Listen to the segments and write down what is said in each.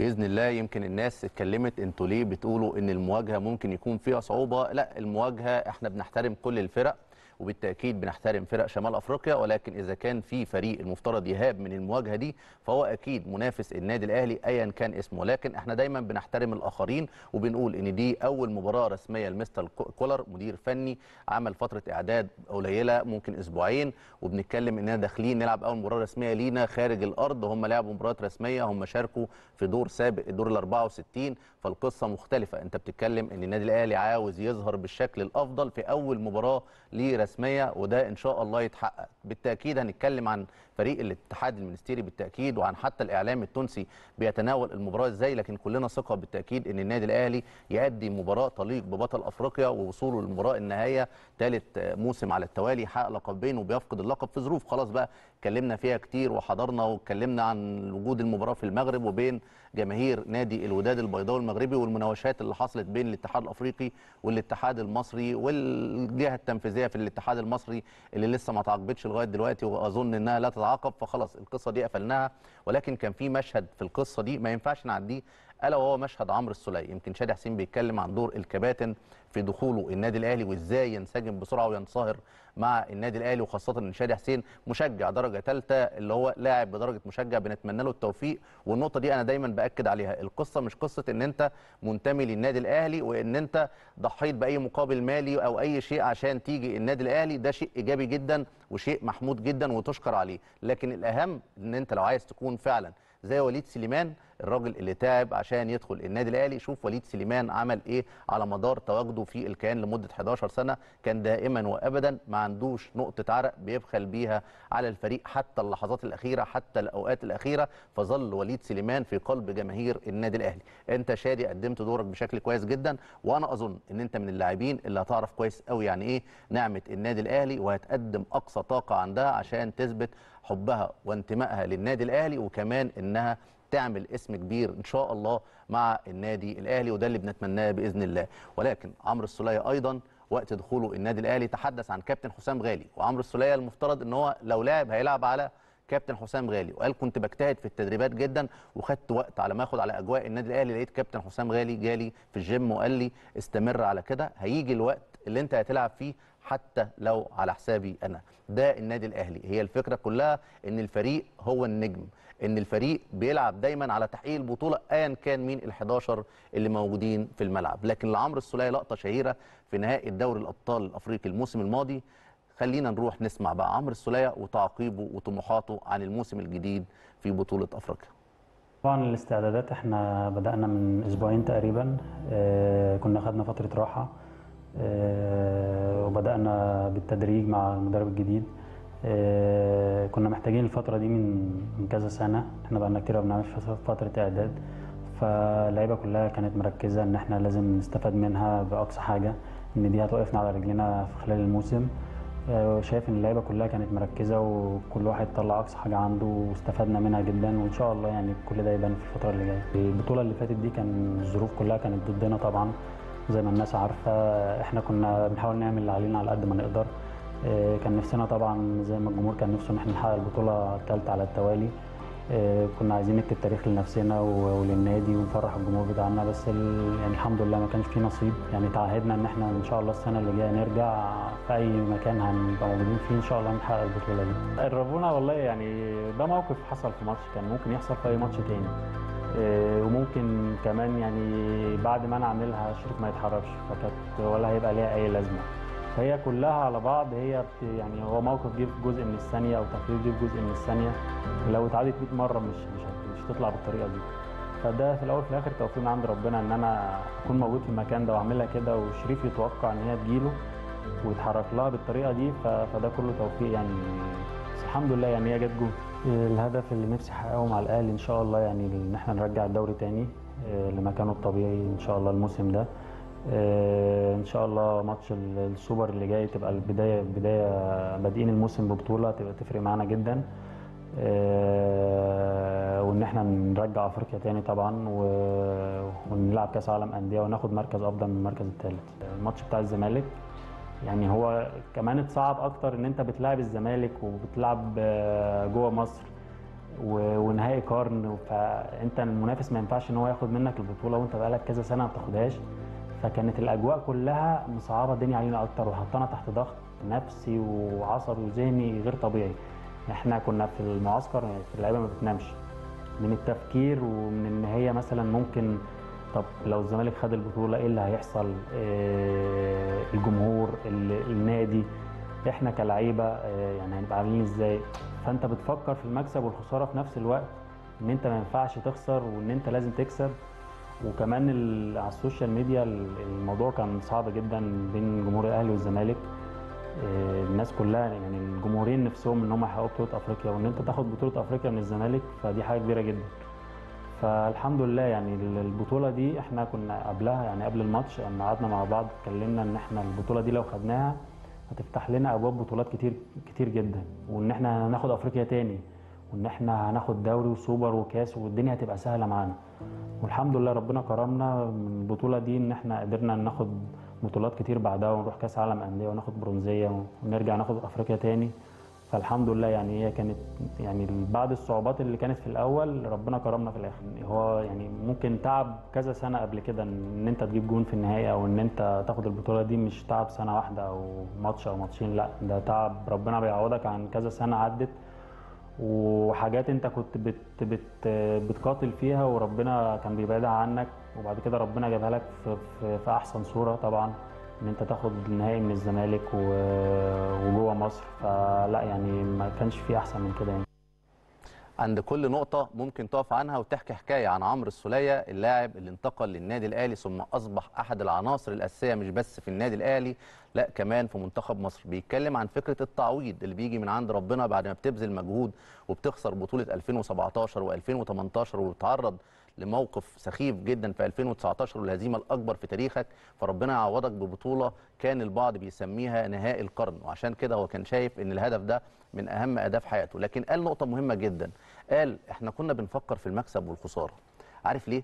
باذن الله. يمكن الناس اتكلمت انتوا ليه بتقولوا ان المواجهه ممكن يكون فيها صعوبه؟ لا، المواجهه احنا بنحترم كل الفرق وبالتاكيد بنحترم فرق شمال افريقيا، ولكن اذا كان في فريق المفترض يهاب من المواجهه دي فهو اكيد منافس النادي الاهلي ايا كان اسمه، لكن احنا دايما بنحترم الاخرين وبنقول ان دي اول مباراه رسميه لمستر كولر مدير فني، عمل فتره اعداد قليله ممكن اسبوعين، وبنتكلم اننا داخلين نلعب اول مباراه رسميه لينا خارج الارض. هم لعبوا مباراه رسميه، هم شاركوا في دور سابق الدور ال 64، فالقصه مختلفه. انت بتتكلم ان النادي الاهلي عاوز يظهر بالشكل الافضل في اول مباراه ليه رسميه، وده ان شاء الله يتحقق. بالتاكيد هنتكلم عن فريق الاتحاد المنستيري بالتاكيد، وعن حتى الاعلام التونسي بيتناول المباراه ازاي، لكن كلنا ثقه بالتاكيد ان النادي الاهلي يؤدي مباراه تليق ببطل افريقيا ووصوله لمباراه النهايه ثالث موسم على التوالي، حقق لقبين وبيفقد اللقب في ظروف خلاص بقى اتكلمنا فيها كتير وحضرنا واتكلمنا عن وجود المباراه في المغرب وبين جماهير نادي الوداد البيضاوي المغربي، والمناوشات اللي حصلت بين الاتحاد الافريقي والاتحاد المصري والجهه التنفيذيه في الاتحاد المصري اللي لسه ما تعاقبتش لغايه دلوقتي، واظن انها لا تتعاقب، فخلاص القصه دي قفلناها. ولكن كان في مشهد في القصه دي ما ينفعش نعديه، الا وهو مشهد عمرو السولية. يمكن شادي حسين بيتكلم عن دور الكباتن في دخوله النادي الاهلي وازاي ينسجم بسرعه وينصهر مع النادي الاهلي، وخاصه ان شادي حسين مشجع درجه ثالثه اللي هو لاعب بدرجه مشجع، بنتمنى له التوفيق. والنقطه دي انا دايما باكد عليها، القصه مش قصه ان انت منتمي للنادي الاهلي وان انت ضحيت باي مقابل مالي او اي شيء عشان تيجي النادي الاهلي، ده شيء ايجابي جدا وشيء محمود جدا وتشكر عليه، لكن الاهم ان انت لو عايز تكون فعلا زي وليد سليمان الراجل اللي تعب عشان يدخل النادي الاهلي. شوف وليد سليمان عمل ايه على مدار تواجده في الكيان لمده 11 سنه، كان دائما وابدا ما عندوش نقطه عرق بيبخل بيها على الفريق حتى اللحظات الاخيره حتى الاوقات الاخيره، فظل وليد سليمان في قلب جماهير النادي الاهلي. انت شادي قدمت دورك بشكل كويس جدا، وانا اظن ان انت من اللاعبين اللي هتعرف كويس قوي يعني ايه نعمه النادي الاهلي، وهتقدم اقصى طاقه عندها عشان تثبت حبها وانتمائها للنادي الاهلي، وكمان انها تعمل اسم كبير ان شاء الله مع النادي الاهلي، وده اللي بنتمناه باذن الله. ولكن عمرو السولية ايضا وقت دخوله النادي الاهلي تحدث عن كابتن حسام غالي، وعمرو السولية المفترض ان هو لو لعب هيلعب على كابتن حسام غالي، وقال كنت بجتهد في التدريبات جدا وخدت وقت على ما اخد على اجواء النادي الاهلي، لقيت كابتن حسام غالي جالي في الجيم وقال لي استمر على كده، هيجي الوقت اللي انت هتلعب فيه حتى لو على حسابي انا. ده النادي الاهلي، هي الفكره كلها ان الفريق هو النجم، ان الفريق بيلعب دايما على تحقيق البطوله ايا كان مين ال11 اللي موجودين في الملعب. لكن لعمرو السولية لقطه شهيره في نهائي دوري الابطال الافريقي الموسم الماضي، خلينا نروح نسمع بقى عمرو السولية وتعقيبه وطموحاته عن الموسم الجديد في بطوله افريقيا. طبعا الاستعدادات احنا بدانا من اسبوعين تقريبا، كنا خدنا فتره راحه وبدأنا بالتدريج مع المدرب الجديد. كنا محتاجين الفترة دي من كذا سنة، احنا بقالنا كتير ما بنعملش فترة إعداد، فاللعيبة كلها كانت مركزة إن احنا لازم نستفاد منها بأقصى حاجة، إن دي هتوقفنا على رجلينا في خلال الموسم. شايف إن اللعيبة كلها كانت مركزة وكل واحد طلع أقصى حاجة عنده واستفدنا منها جدا، وإن شاء الله يعني كل ده يبان في الفترة اللي جاية. البطولة اللي فاتت دي كان الظروف كلها كانت ضدنا طبعا زي ما الناس عارفه، احنا كنا بنحاول نعمل اللي علينا على قد ما نقدر. كان نفسنا طبعا زي ما الجمهور كان نفسه ان احنا نحقق البطوله الثالثه على التوالي، كنا عايزين نكتب تاريخ لنفسنا وللنادي ونفرح الجمهور بتاعنا، بس يعني الحمد لله ما كانش في نصيب. يعني تعهدنا ان احنا ان شاء الله السنه اللي جايه نرجع في اي مكان هنبقى موجودين فيه ان شاء الله نحقق البطوله دي. قربونا والله، يعني ده موقف حصل في ماتش كان ممكن يحصل في اي ماتش تاني، وممكن كمان يعني بعد ما انا اعملها الشريك ما يتحركش، فكانت ولا هيبقى ليها اي لازمه. فهي كلها على بعض، هي يعني هو موقف جه في جزء من الثانيه او تقرير جه في جزء من الثانيه، لو اتعادت 100 مره مش هتطلع بالطريقه دي. فده في الاول وفي الاخر توفيق عند ربنا ان انا اكون موجود في المكان ده واعملها كده، وشريف يتوقع ان هي تجيله ويتحرك لها بالطريقه دي، فده كله توفيق يعني، بس الحمد لله يعني هي جت جول. الهدف اللي نفسي احققه مع الاهلي ان شاء الله يعني ان احنا نرجع الدوري تاني لمكانه الطبيعي ان شاء الله الموسم ده. ان شاء الله ماتش السوبر اللي جاي تبقى البدايه، بادئين الموسم ببطوله تبقى تفرق معانا جدا، وان احنا نرجع افريقيا تاني طبعا، ونلعب كاس عالم انديه وناخد مركز افضل من المركز الثالث. الماتش بتاع الزمالك يعني هو كمان اتصعب اكتر ان انت بتلعب الزمالك وبتلعب جوه مصر، ونهائي قرن، فانت المنافس ما ينفعش ان هو ياخد منك البطوله وانت بقالك كذا سنه ما بتاخدهاش. فكانت الاجواء كلها مصعبه الدنيا علينا اكتر وحطانا تحت ضغط نفسي وعصبي وذهني غير طبيعي. احنا كنا في المعسكر في اللعيبه ما بتنامش من التفكير ومن ان هي مثلا ممكن طب لو الزمالك خد البطوله ايه اللي هيحصل، الجمهور، النادي، احنا كلعيبه يعني هنبقى عاملين ازاي. فانت بتفكر في المكسب والخساره في نفس الوقت، ان انت ما ينفعش تخسر وان انت لازم تكسب. وكمان على السوشيال ميديا الموضوع كان صعب جدا بين جمهور الاهلي والزمالك. الناس كلها يعني الجمهورين نفسهم ان هم يحققوا بطوله افريقيا، وان انت تاخد بطوله افريقيا من الزمالك فدي حاجه كبيره جدا. فالحمد لله يعني البطوله دي احنا كنا قبلها يعني قبل الماتش لما قعدنا مع بعض اتكلمنا ان احنا البطوله دي لو خدناها هتفتح لنا ابواب بطولات كتير كتير جدا، وان احنا هناخد افريقيا تاني، وان احنا هناخد دوري وسوبر وكاس والدنيا هتبقى سهله معانا. والحمد لله ربنا كرمنا من البطوله دي ان احنا قدرنا ناخد بطولات كتير بعدها، ونروح كاس عالم انديه وناخد برونزيه ونرجع ناخد افريقيا تاني. فالحمد لله يعني هي كانت يعني بعض الصعوبات اللي كانت في الاول ربنا كرمنا في الاخر. هو يعني ممكن تعب كذا سنه قبل كده ان انت تجيب جون في النهائي او ان انت تاخد البطوله دي، مش تعب سنه واحده او ماتش او ماتشين، لا ده تعب ربنا بيعوضك عن كذا سنه عدت وحاجات انت كنت بت بت بتقاتل فيها وربنا كان بيبعدها عنك، وبعد كده ربنا جابها لك في احسن صوره طبعا ان انت تاخد النهائي من الزمالك وجوه مصر. فلا يعني ما كانش في احسن من كده يعني. عند كل نقطه ممكن تقف عنها وتحكي حكايه عن عمرو السوليه، اللاعب اللي انتقل للنادي الاهلي ثم اصبح احد العناصر الاساسيه مش بس في النادي الاهلي لا كمان في منتخب مصر. بيتكلم عن فكره التعويض اللي بيجي من عند ربنا بعد ما بتبذل مجهود وبتخسر بطوله 2017 و2018 وبتعرض لموقف سخيف جدا في 2019 والهزيمه الاكبر في تاريخك، فربنا يعوضك ببطوله كان البعض بيسميها نهائي القرن. وعشان كده هو كان شايف ان الهدف ده من اهم اهداف حياته. لكن قال نقطه مهمه جدا، قال احنا كنا بنفكر في المكسب والخساره. عارف ليه؟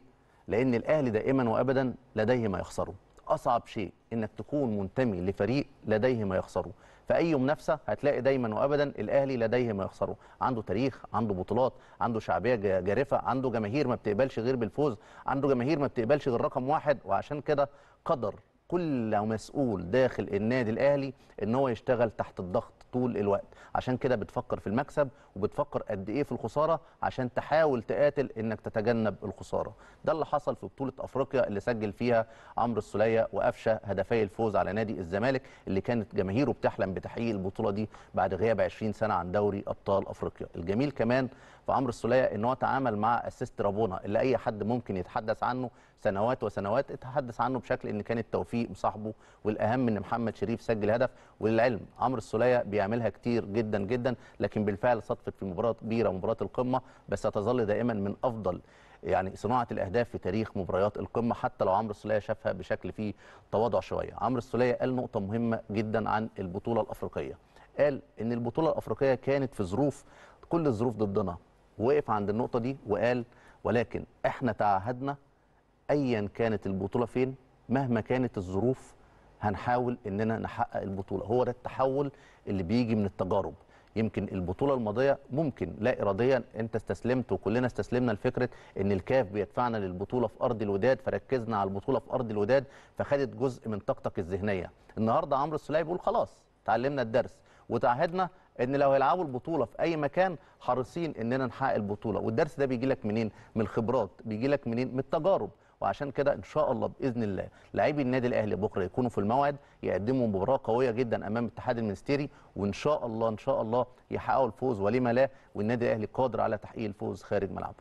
لان الاهلي دائما وابدا لديه ما يخسره. اصعب شيء انك تكون منتمي لفريق لديه ما يخسره. في اي منافسه هتلاقي دايما وابدا الاهلي لديه ما يخسره، عنده تاريخ، عنده بطولات، عنده شعبيه جارفه، عنده جماهير ما بتقبلش غير بالفوز، عنده جماهير ما بتقبلش غير رقم واحد. وعشان كده قدر كل مسؤول داخل النادي الاهلي ان هو يشتغل تحت الضغط طول الوقت. عشان كده بتفكر في المكسب وبتفكر قد ايه في الخساره عشان تحاول تقاتل انك تتجنب الخساره. ده اللي حصل في بطوله افريقيا اللي سجل فيها عمرو السوليه وافشى هدفي الفوز على نادي الزمالك اللي كانت جماهيره بتحلم بتحقيق البطوله دي بعد غياب 20 سنه عن دوري ابطال افريقيا. الجميل كمان في عمرو السوليه ان هو تعامل مع اسيست رابونا اللي اي حد ممكن يتحدث عنه سنوات وسنوات اتحدث عنه بشكل ان كان التوفيق مصاحبه، والاهم ان محمد شريف سجل هدف. وللعلم عمرو السوليه بيعملها كتير جدا جدا، لكن بالفعل صدفت في مباراه كبيره مباراه القمه، بس هتظل دائما من افضل يعني صناعه الاهداف في تاريخ مباريات القمه حتى لو عمرو السوليه شافها بشكل فيه تواضع شويه. عمرو السوليه قال نقطه مهمه جدا عن البطوله الافريقيه، قال ان البطوله الافريقيه كانت في ظروف كل الظروف ضدنا. وقف عند النقطه دي وقال ولكن احنا تعهدنا ايا كانت البطوله فين مهما كانت الظروف هنحاول اننا نحقق البطوله. هو ده التحول اللي بيجي من التجارب. يمكن البطوله الماضيه ممكن لا اراديا انت استسلمت وكلنا استسلمنا لفكره ان الكاف بيدفعنا للبطوله في ارض الوداد، فركزنا على البطوله في ارض الوداد فخدت جزء من طاقتك الذهنيه. النهارده عمرو السوليه بيقول خلاص اتعلمنا الدرس وتعهدنا ان لو هيلعبوا البطوله في اي مكان حريصين اننا نحقق البطوله. والدرس ده بيجي لك منين؟ من الخبرات، بيجي لك منين؟ من التجارب. وعشان كده ان شاء الله باذن الله لاعبي النادي الاهلي بكره يكونوا في الموعد يقدموا مباراه قويه جدا امام الاتحاد المنستيري، وان شاء الله يحققوا الفوز ولما لا، والنادي الاهلي قادر على تحقيق الفوز خارج ملعبه.